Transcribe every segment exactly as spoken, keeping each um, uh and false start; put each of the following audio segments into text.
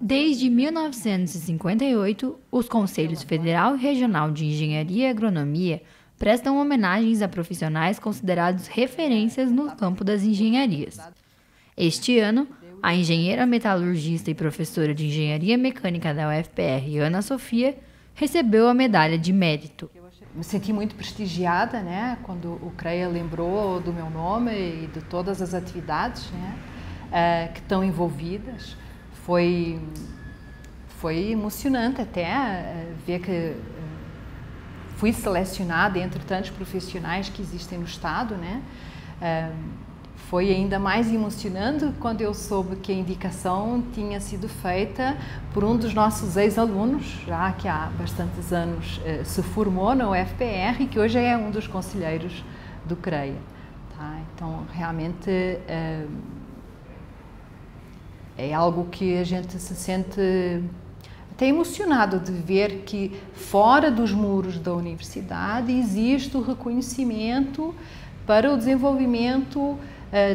Desde mil novecentos e cinquenta e oito, os Conselhos Federal e Regional de Engenharia e Agronomia prestam homenagens a profissionais considerados referências no campo das engenharias. Este ano, a engenheira metalurgista e professora de Engenharia Mecânica da U F P R, Ana Sofia, recebeu a medalha de mérito. Me senti muito prestigiada, né, quando o CREA lembrou do meu nome e de todas as atividades, né, que estão envolvidas. Foi, foi emocionante até ver que fui selecionada entre tantos profissionais que existem no Estado, né? Foi ainda mais emocionante quando eu soube que a indicação tinha sido feita por um dos nossos ex-alunos, já que há bastantes anos se formou na U F P R e que hoje é um dos conselheiros do CREA. Tá? Então, realmente, é algo que a gente se sente até emocionado de ver que fora dos muros da universidade existe o reconhecimento para o desenvolvimento uh,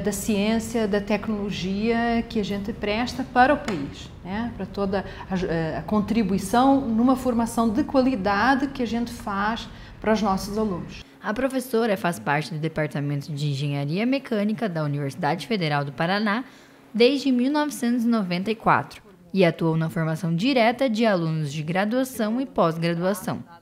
da ciência, da tecnologia que a gente presta para o país, né? Para toda a, a contribuição numa formação de qualidade que a gente faz para os nossos alunos. A professora faz parte do Departamento de Engenharia Mecânica da Universidade Federal do Paraná, desde mil novecentos e noventa e quatro e atuou na formação direta de alunos de graduação e pós-graduação.